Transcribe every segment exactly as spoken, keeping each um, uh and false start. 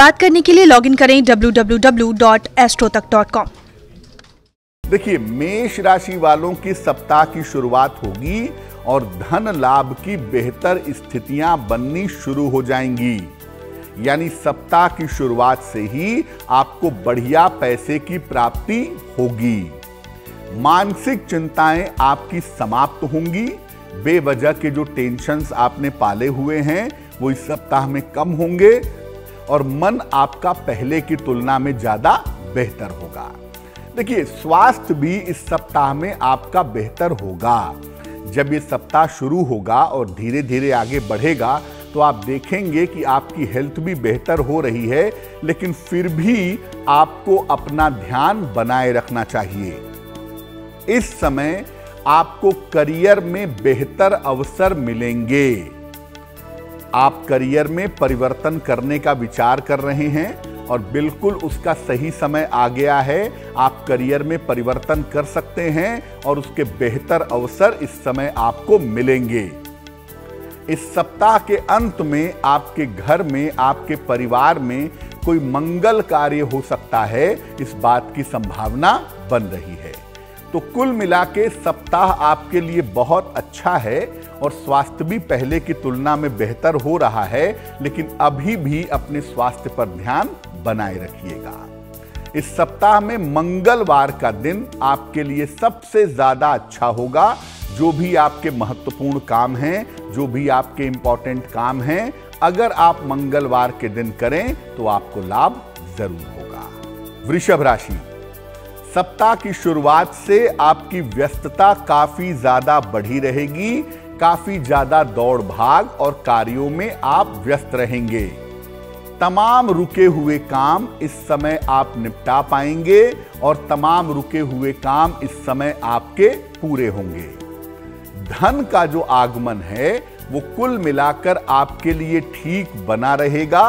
बात करने के लिए लॉगिन करें W W W dot Astrotak dot com. देखिए, मेष राशि वालों की सप्ताह की शुरुआत होगी और धन लाभ की बेहतर स्थितियां बननी शुरू हो जाएंगी। यानी सप्ताह की शुरुआत से ही आपको बढ़िया पैसे की प्राप्ति होगी। मानसिक चिंताएं आपकी समाप्त होंगी। बेवजह के जो टेंशंस आपने पाले हुए हैं वो इस सप्ताह में कम होंगे और मन आपका पहले की तुलना में ज्यादा बेहतर होगा। देखिए, स्वास्थ्य भी इस सप्ताह में आपका बेहतर होगा। जब ये सप्ताह शुरू होगा और धीरे धीरे आगे बढ़ेगा तो आप देखेंगे कि आपकी हेल्थ भी बेहतर हो रही है, लेकिन फिर भी आपको अपना ध्यान बनाए रखना चाहिए। इस समय आपको करियर में बेहतर अवसर मिलेंगे। आप करियर में परिवर्तन करने का विचार कर रहे हैं और बिल्कुल उसका सही समय आ गया है। आप करियर में परिवर्तन कर सकते हैं और उसके बेहतर अवसर इस समय आपको मिलेंगे। इस सप्ताह के अंत में आपके घर में, आपके परिवार में कोई मंगल कार्य हो सकता है, इस बात की संभावना बन रही है। तो कुल मिला के सप्ताह आपके लिए बहुत अच्छा है और स्वास्थ्य भी पहले की तुलना में बेहतर हो रहा है, लेकिन अभी भी अपने स्वास्थ्य पर ध्यान बनाए रखिएगा। इस सप्ताह में मंगलवार का दिन आपके लिए सबसे ज्यादा अच्छा होगा। जो भी आपके महत्वपूर्ण काम हैं, जो भी आपके इंपॉर्टेंट काम हैं, अगर आप मंगलवार के दिन करें तो आपको लाभ जरूर होगा। वृषभ राशि, सप्ताह की शुरुआत से आपकी व्यस्तता काफी ज्यादा बढ़ी रहेगी। काफी ज्यादा दौड़ भाग और कार्यों में आप व्यस्त रहेंगे। तमाम रुके हुए काम इस समय आप निपटा पाएंगे और तमाम रुके हुए काम इस समय आपके पूरे होंगे। धन का जो आगमन है वो कुल मिलाकर आपके लिए ठीक बना रहेगा।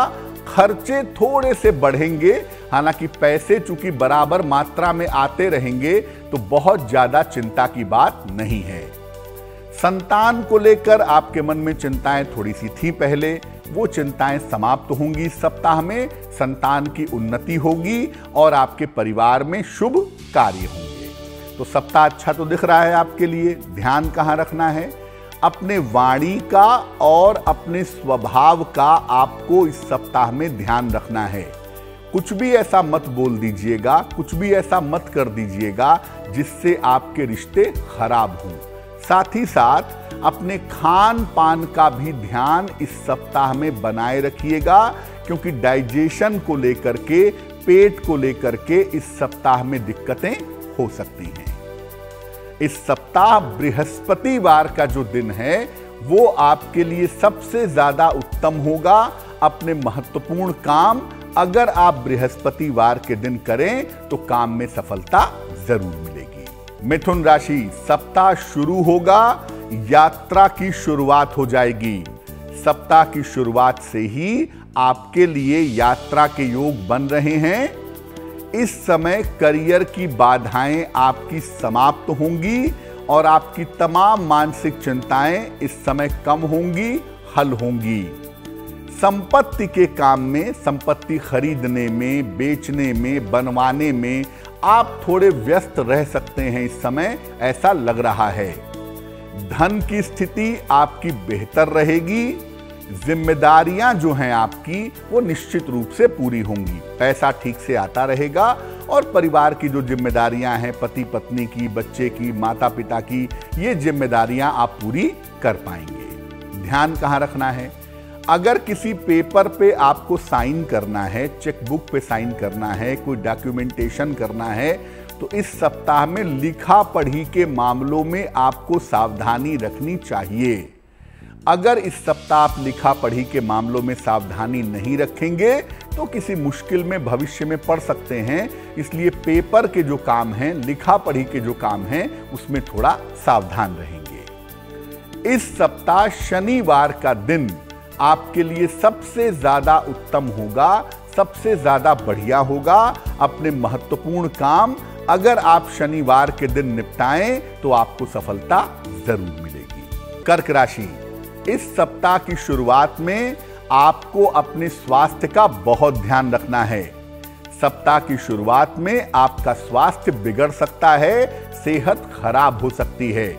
खर्चे थोड़े से बढ़ेंगे, हालांकि पैसे चूंकि बराबर मात्रा में आते रहेंगे तो बहुत ज्यादा चिंता की बात नहीं है। संतान को लेकर आपके मन में चिंताएं थोड़ी सी थी पहले, वो चिंताएं समाप्त होंगी। सप्ताह में संतान की उन्नति होगी और आपके परिवार में शुभ कार्य होंगे। तो सप्ताह अच्छा तो दिख रहा है आपके लिए। ध्यान कहाँ रखना है? अपने वाणी का और अपने स्वभाव का आपको इस सप्ताह में ध्यान रखना है। कुछ भी ऐसा मत बोल दीजिएगा, कुछ भी ऐसा मत कर दीजिएगा जिससे आपके रिश्ते खराब हों। साथ ही साथ अपने खान पान का भी ध्यान इस सप्ताह में बनाए रखिएगा, क्योंकि डाइजेशन को लेकर के, पेट को लेकर के इस सप्ताह में दिक्कतें हो सकती हैं। इस सप्ताह बृहस्पतिवार का जो दिन है वो आपके लिए सबसे ज्यादा उत्तम होगा। अपने महत्वपूर्ण काम अगर आप बृहस्पतिवार के दिन करें तो काम में सफलता जरूर मिलेगी। मिथुन राशि, सप्ताह शुरू होगा, यात्रा की शुरुआत हो जाएगी। सप्ताह की शुरुआत से ही आपके लिए यात्रा के योग बन रहे हैं। इस समय करियर की बाधाएं आपकी समाप्त होंगी और आपकी तमाम मानसिक चिंताएं इस समय कम होंगी, हल होंगी। संपत्ति के काम में, संपत्ति खरीदने में, बेचने में, बनवाने में आप थोड़े व्यस्त रह सकते हैं। इस समय ऐसा लग रहा है। धन की स्थिति आपकी बेहतर रहेगी। जिम्मेदारियां जो हैं आपकी वो निश्चित रूप से पूरी होंगी। पैसा ठीक से आता रहेगा और परिवार की जो जिम्मेदारियां हैं, पति पत्नी की, बच्चे की, माता पिता की, ये जिम्मेदारियां आप पूरी कर पाएंगे। ध्यान कहाँ रखना है? अगर किसी पेपर पे आपको साइन करना है, चेकबुक पे साइन करना है, कोई डॉक्यूमेंटेशन करना है, तो इस सप्ताह में लिखा पढ़ी के मामलों में आपको सावधानी रखनी चाहिए। अगर इस सप्ताह आप लिखा पढ़ी के मामलों में सावधानी नहीं रखेंगे तो किसी मुश्किल में भविष्य में पड़ सकते हैं। इसलिए पेपर के जो काम हैं, लिखा पढ़ी के जो काम हैं, उसमें थोड़ा सावधान रहेंगे। इस सप्ताह शनिवार का दिन आपके लिए सबसे ज्यादा उत्तम होगा, सबसे ज्यादा बढ़िया होगा। अपने महत्वपूर्ण काम अगर आप शनिवार के दिन निपटाएं तो आपको सफलता जरूर मिलेगी। कर्क राशि, इस सप्ताह की शुरुआत में आपको अपने स्वास्थ्य का बहुत ध्यान रखना है। सप्ताह की शुरुआत में आपका स्वास्थ्य बिगड़ सकता है, सेहत खराब हो सकती है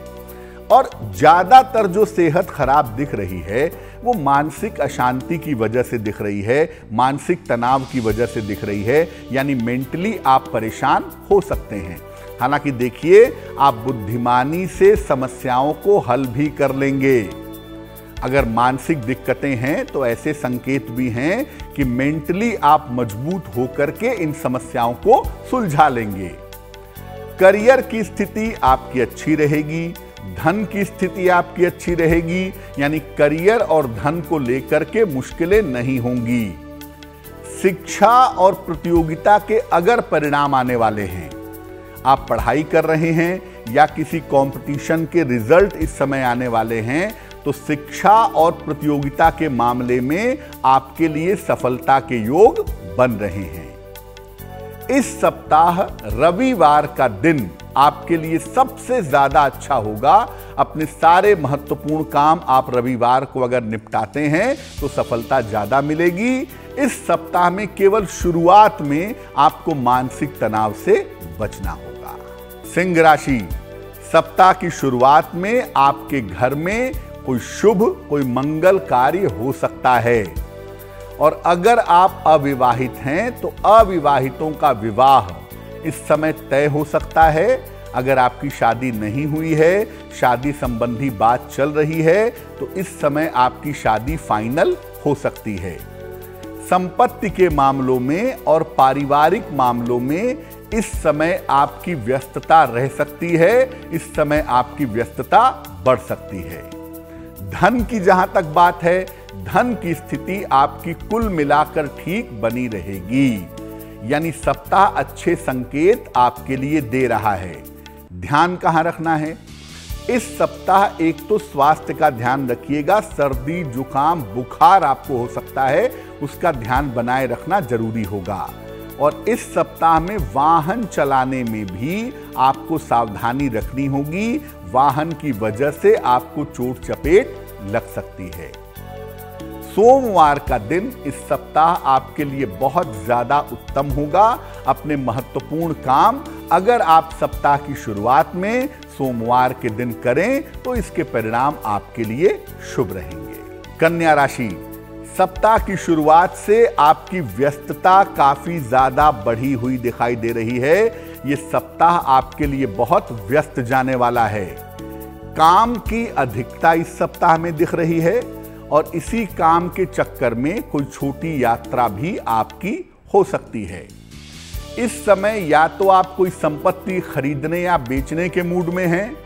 और ज्यादातर जो सेहत खराब दिख रही है वो मानसिक अशांति की वजह से दिख रही है, मानसिक तनाव की वजह से दिख रही है, यानी मेंटली आप परेशान हो सकते हैं। हालांकि देखिए, आप बुद्धिमानी से समस्याओं को हल भी कर लेंगे। अगर मानसिक दिक्कतें हैं तो ऐसे संकेत भी हैं कि मेंटली आप मजबूत होकर के इन समस्याओं को सुलझा लेंगे। करियर की स्थिति आपकी अच्छी रहेगी, धन की स्थिति आपकी अच्छी रहेगी, यानी करियर और धन को लेकर के मुश्किलें नहीं होंगी। शिक्षा और प्रतियोगिता के अगर परिणाम आने वाले हैं, आप पढ़ाई कर रहे हैं या किसी कंपटीशन के रिजल्ट इस समय आने वाले हैं, तो शिक्षा और प्रतियोगिता के मामले में आपके लिए सफलता के योग बन रहे हैं। इस सप्ताह रविवार का दिन आपके लिए सबसे ज्यादा अच्छा होगा। अपने सारे महत्वपूर्ण काम आप रविवार को अगर निपटाते हैं तो सफलता ज्यादा मिलेगी। इस सप्ताह में केवल शुरुआत में आपको मानसिक तनाव से बचना होगा। सिंह राशि, सप्ताह की शुरुआत में आपके घर में कोई शुभ, कोई मंगल कार्य हो सकता है और अगर आप अविवाहित हैं तो अविवाहितों का विवाह इस समय तय हो सकता है। अगर आपकी शादी नहीं हुई है, शादी संबंधी बात चल रही है, तो इस समय आपकी शादी फाइनल हो सकती है। संपत्ति के मामलों में और पारिवारिक मामलों में इस समय आपकी व्यस्तता रह सकती है, इस समय आपकी व्यस्तता बढ़ सकती है। धन की जहां तक बात है, धन की स्थिति आपकी कुल मिलाकर ठीक बनी रहेगी, यानी सप्ताह अच्छे संकेत आपके लिए दे रहा है। ध्यान कहां रखना है इस सप्ताह? एक तो स्वास्थ्य का ध्यान रखिएगा, सर्दी जुकाम बुखार आपको हो सकता है, उसका ध्यान बनाए रखना जरूरी होगा। और इस सप्ताह में वाहन चलाने में भी आपको सावधानी रखनी होगी, वाहन की वजह से आपको चोट चपेट लग सकती है। सोमवार का दिन इस सप्ताह आपके लिए बहुत ज्यादा उत्तम होगा। अपने महत्वपूर्ण काम अगर आप सप्ताह की शुरुआत में सोमवार के दिन करें तो इसके परिणाम आपके लिए शुभ रहेंगे। कन्या राशि, सप्ताह की शुरुआत से आपकी व्यस्तता काफी ज्यादा बढ़ी हुई दिखाई दे रही है। ये सप्ताह आपके लिए बहुत व्यस्त जाने वाला है। काम की अधिकता इस सप्ताह में दिख रही है और इसी काम के चक्कर में कोई छोटी यात्रा भी आपकी हो सकती है। इस समय या तो आप कोई संपत्ति खरीदने या बेचने के मूड में हैं,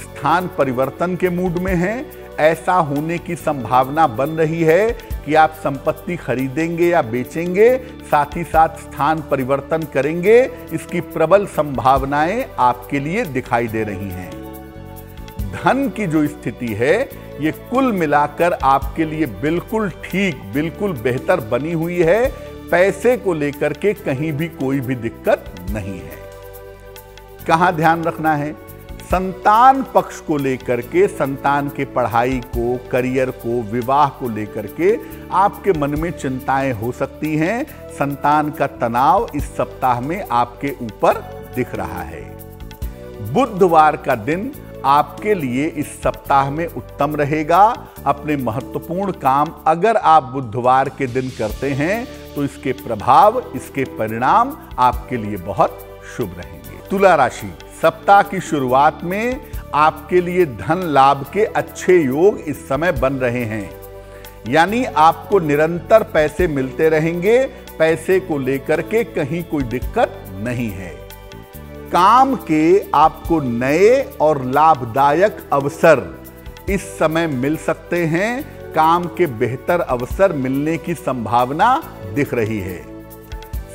स्थान परिवर्तन के मूड में हैं। ऐसा होने की संभावना बन रही है कि आप संपत्ति खरीदेंगे या बेचेंगे, साथ ही साथ स्थान परिवर्तन करेंगे। इसकी प्रबल संभावनाएं आपके लिए दिखाई दे रही हैं। धन की जो स्थिति है ये कुल मिलाकर आपके लिए बिल्कुल ठीक, बिल्कुल बेहतर बनी हुई है। पैसे को लेकर के कहीं भी कोई भी दिक्कत नहीं है। कहां ध्यान रखना है? संतान पक्ष को लेकर के, संतान के पढ़ाई को, करियर को, विवाह को लेकर के आपके मन में चिंताएं हो सकती हैं। संतान का तनाव इस सप्ताह में आपके ऊपर दिख रहा है। बुधवार का दिन आपके लिए इस सप्ताह में उत्तम रहेगा। अपने महत्वपूर्ण काम अगर आप बुधवार के दिन करते हैं तो इसके प्रभाव, इसके परिणाम आपके लिए बहुत शुभ रहेंगे। तुला राशि, सप्ताह की शुरुआत में आपके लिए धन लाभ के अच्छे योग इस समय बन रहे हैं, यानी आपको निरंतर पैसे मिलते रहेंगे। पैसे को लेकर के कहीं कोई दिक्कत नहीं है। काम के आपको नए और लाभदायक अवसर इस समय मिल सकते हैं। काम के बेहतर अवसर मिलने की संभावना दिख रही है।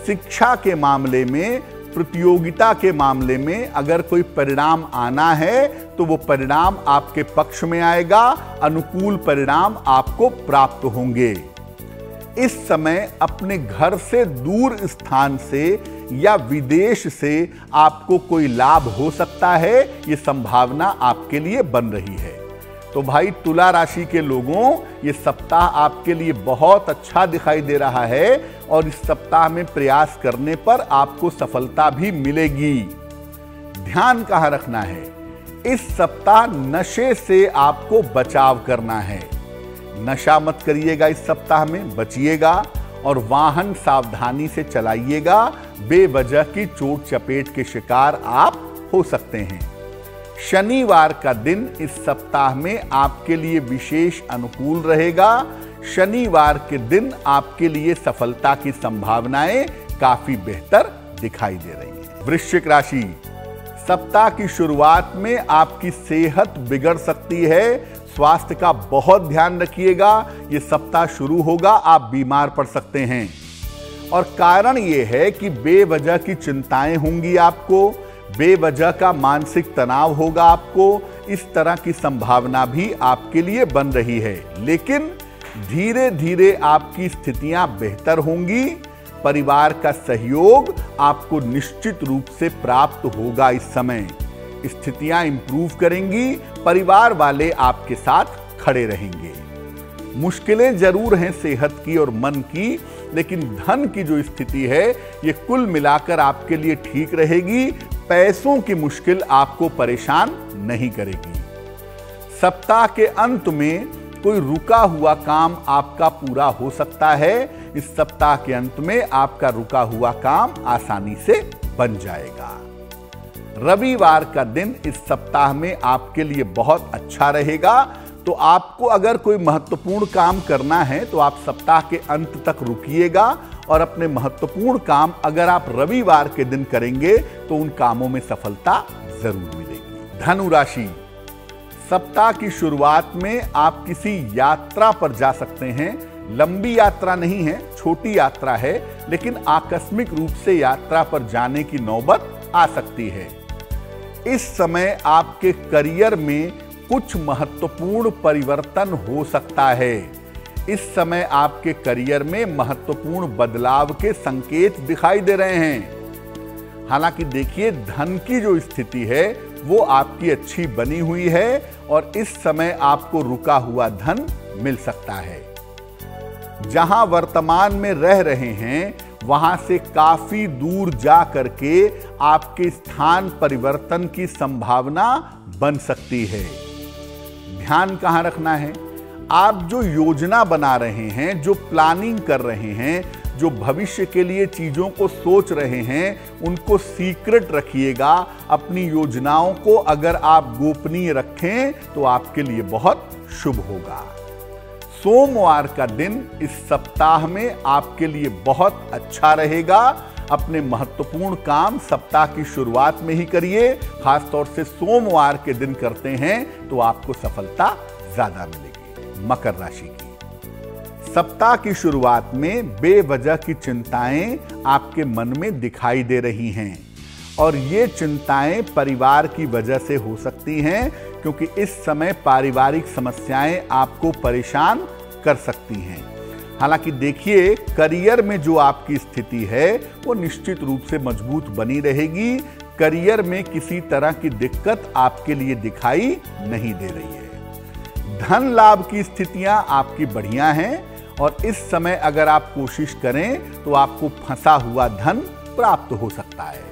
शिक्षा के मामले में, प्रतियोगिता के मामले में अगर कोई परिणाम आना है तो वो परिणाम आपके पक्ष में आएगा। अनुकूल परिणाम आपको प्राप्त होंगे। इस समय अपने घर से दूर स्थान से या विदेश से आपको कोई लाभ हो सकता है, ये संभावना आपके लिए बन रही है। तो भाई तुला राशि के लोगों, ये सप्ताह आपके लिए बहुत अच्छा दिखाई दे रहा है और इस सप्ताह में प्रयास करने पर आपको सफलता भी मिलेगी। ध्यान कहाँ रखना है, इस सप्ताह नशे से आपको बचाव करना है। नशा मत करिएगा, इस सप्ताह में बचिएगा और वाहन सावधानी से चलाइएगा, बेवजह की चोट चपेट के शिकार आप हो सकते हैं। शनिवार का दिन इस सप्ताह में आपके लिए विशेष अनुकूल रहेगा। शनिवार के दिन आपके लिए सफलता की संभावनाएं काफी बेहतर दिखाई दे रही हैं। वृश्चिक राशि, सप्ताह की शुरुआत में आपकी सेहत बिगड़ सकती है, स्वास्थ्य का बहुत ध्यान रखिएगा। ये सप्ताह शुरू होगा, आप बीमार पड़ सकते हैं और कारण ये है कि बेवजह की चिंताएं होंगी, आपको बेवजह का मानसिक तनाव होगा, आपको इस तरह की संभावना भी आपके लिए बन रही है। लेकिन धीरे धीरे आपकी स्थितियां बेहतर होंगी, परिवार का सहयोग आपको निश्चित रूप से प्राप्त होगा। इस समय स्थितियां इंप्रूव करेंगी, परिवार वाले आपके साथ खड़े रहेंगे। मुश्किलें जरूर हैं सेहत की और मन की, लेकिन धन की जो स्थिति है ये कुल मिलाकर आपके लिए ठीक रहेगी। पैसों की मुश्किल आपको परेशान नहीं करेगी। सप्ताह के अंत में कोई रुका हुआ काम आपका पूरा हो सकता है। इस सप्ताह के अंत में आपका रुका हुआ काम आसानी से बन जाएगा। रविवार का दिन इस सप्ताह में आपके लिए बहुत अच्छा रहेगा। तो आपको अगर कोई महत्वपूर्ण काम करना है तो आप सप्ताह के अंत तक रुकिएगा और अपने महत्वपूर्ण काम अगर आप रविवार के दिन करेंगे तो उन कामों में सफलता जरूर मिलेगी। धनु राशि, सप्ताह की शुरुआत में आप किसी यात्रा पर जा सकते हैं। लंबी यात्रा नहीं है, छोटी यात्रा है, लेकिन आकस्मिक रूप से यात्रा पर जाने की नौबत आ सकती है। इस समय आपके करियर में कुछ महत्वपूर्ण परिवर्तन हो सकता है। इस समय आपके करियर में महत्वपूर्ण बदलाव के संकेत दिखाई दे रहे हैं। हालांकि देखिए, धन की जो स्थिति है वो आपकी अच्छी बनी हुई है और इस समय आपको रुका हुआ धन मिल सकता है। जहां वर्तमान में रह रहे हैं वहां से काफी दूर जा करके आपके स्थान परिवर्तन की संभावना बन सकती है। ध्यान कहां रखना है, आप जो योजना बना रहे हैं, जो प्लानिंग कर रहे हैं, जो भविष्य के लिए चीज़ों को सोच रहे हैं, उनको सीक्रेट रखिएगा। अपनी योजनाओं को अगर आप गोपनीय रखें तो आपके लिए बहुत शुभ होगा। सोमवार का दिन इस सप्ताह में आपके लिए बहुत अच्छा रहेगा। अपने महत्वपूर्ण काम सप्ताह की शुरुआत में ही करिए, खासतौर से सोमवार के दिन करते हैं तो आपको सफलता ज्यादा मिलेगी। मकर राशि की, सप्ताह की शुरुआत में बेवजह की चिंताएं आपके मन में दिखाई दे रही हैं और ये चिंताएं परिवार की वजह से हो सकती हैं, क्योंकि इस समय पारिवारिक समस्याएं आपको परेशान कर सकती हैं। हालांकि देखिए, करियर में जो आपकी स्थिति है वो निश्चित रूप से मजबूत बनी रहेगी। करियर में किसी तरह की दिक्कत आपके लिए दिखाई नहीं दे रही है। धन लाभ की स्थितियां आपकी बढ़िया हैं और इस समय अगर आप कोशिश करें तो आपको फंसा हुआ धन प्राप्त हो सकता है।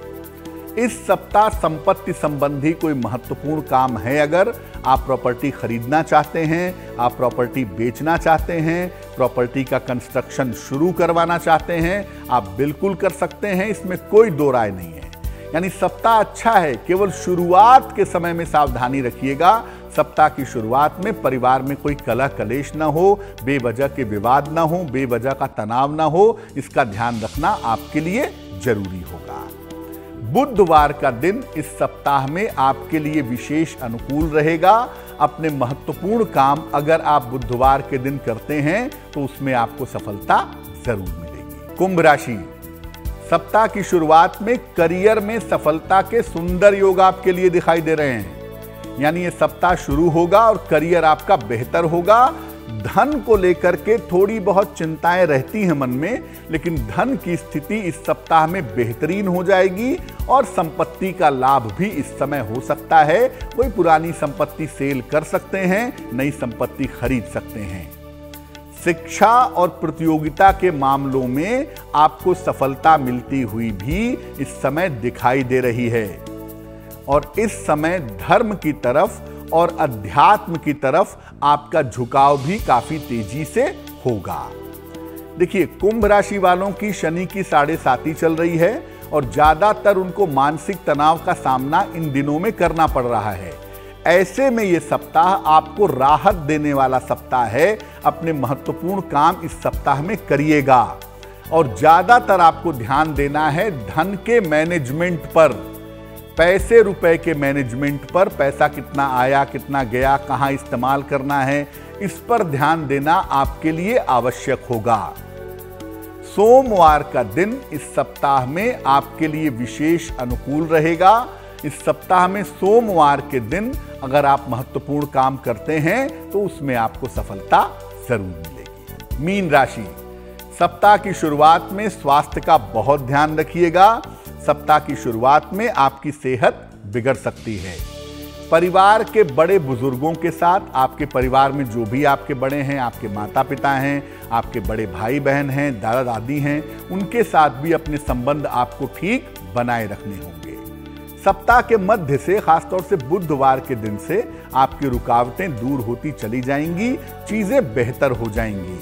इस सप्ताह संपत्ति संबंधी कोई महत्वपूर्ण काम है, अगर आप प्रॉपर्टी खरीदना चाहते हैं, आप प्रॉपर्टी बेचना चाहते हैं, प्रॉपर्टी का कंस्ट्रक्शन शुरू करवाना चाहते हैं, आप बिल्कुल कर सकते हैं, इसमें कोई दो राय नहीं है। यानी सप्ताह अच्छा है, केवल शुरुआत के समय में सावधानी रखिएगा। सप्ताह की शुरुआत में परिवार में कोई कलह कलेश ना हो, बेवजह के विवाद ना हो, बेवजह का तनाव ना हो, इसका ध्यान रखना आपके लिए जरूरी होगा। बुधवार का दिन इस सप्ताह में आपके लिए विशेष अनुकूल रहेगा। अपने महत्वपूर्ण काम अगर आप बुधवार के दिन करते हैं तो उसमें आपको सफलता जरूर मिलेगी। कुंभ राशि, सप्ताह की शुरुआत में करियर में सफलता के सुंदर योग आपके लिए दिखाई दे रहे हैं। यानी ये सप्ताह शुरू होगा और करियर आपका बेहतर होगा। धन को लेकर के थोड़ी बहुत चिंताएं रहती हैं मन में, लेकिन धन की स्थिति इस सप्ताह में बेहतरीन हो जाएगी और संपत्ति का लाभ भी इस समय हो सकता है। कोई पुरानी संपत्ति सेल कर सकते हैं, नई संपत्ति खरीद सकते हैं। शिक्षा और प्रतियोगिता के मामलों में आपको सफलता मिलती हुई भी इस समय दिखाई दे रही है और इस समय धर्म की तरफ और अध्यात्म की तरफ आपका झुकाव भी काफी तेजी से होगा। देखिए, कुंभ राशि वालों की शनि की साढ़े साती चल रही है और ज्यादातर उनको मानसिक तनाव का सामना इन दिनों में करना पड़ रहा है। ऐसे में यह सप्ताह आपको राहत देने वाला सप्ताह है। अपने महत्वपूर्ण काम इस सप्ताह में करिएगा और ज्यादातर आपको ध्यान देना है धन के मैनेजमेंट पर, पैसे रुपए के मैनेजमेंट पर। पैसा कितना आया, कितना गया, कहाँ इस्तेमाल करना है, इस पर ध्यान देना आपके लिए आवश्यक होगा। सोमवार का दिन इस सप्ताह में आपके लिए विशेष अनुकूल रहेगा। इस सप्ताह में सोमवार के दिन अगर आप महत्वपूर्ण काम करते हैं तो उसमें आपको सफलता जरूर मिलेगी। मीन राशि, सप्ताह की शुरुआत में स्वास्थ्य का बहुत ध्यान रखिएगा। सप्ताह की शुरुआत में आपकी सेहत बिगड़ सकती है। परिवार के बड़े बुजुर्गों के साथ, आपके परिवार में जो भी आपके बड़े हैं, आपके माता पिता हैं, आपके बड़े भाई बहन हैं, दादा दादी हैं, उनके साथ भी अपने संबंध आपको ठीक बनाए रखने होंगे। सप्ताह के मध्य से, खासतौर से बुधवार के दिन से, आपकी रुकावटें दूर होती चली जाएंगी, चीजें बेहतर हो जाएंगी।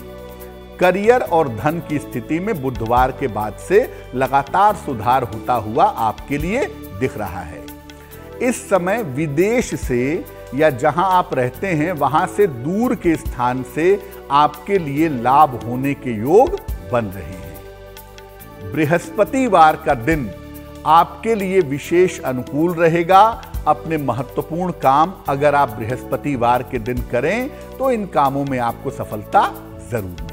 करियर और धन की स्थिति में बुधवार के बाद से लगातार सुधार होता हुआ आपके लिए दिख रहा है। इस समय विदेश से या जहां आप रहते हैं वहां से दूर के स्थान से आपके लिए लाभ होने के योग बन रहे हैं। बृहस्पतिवार का दिन आपके लिए विशेष अनुकूल रहेगा। अपने महत्वपूर्ण काम अगर आप बृहस्पतिवार के दिन करें तो इन कामों में आपको सफलता जरूर